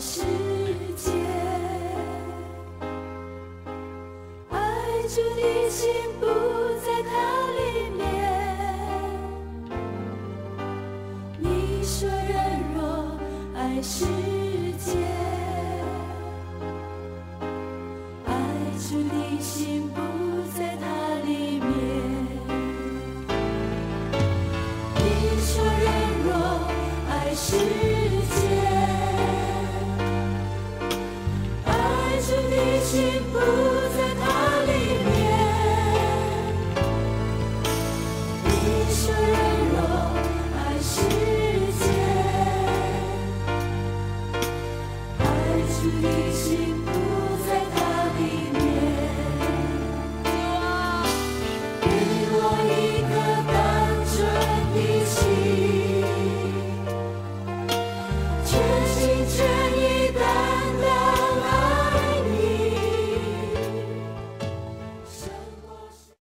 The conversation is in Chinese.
世界，爱主的心不在它里面。你说人若爱世界，爱主的心不在它里面。你说人若爱世界，心不在它里面。你说人若爱世界，爱主的心。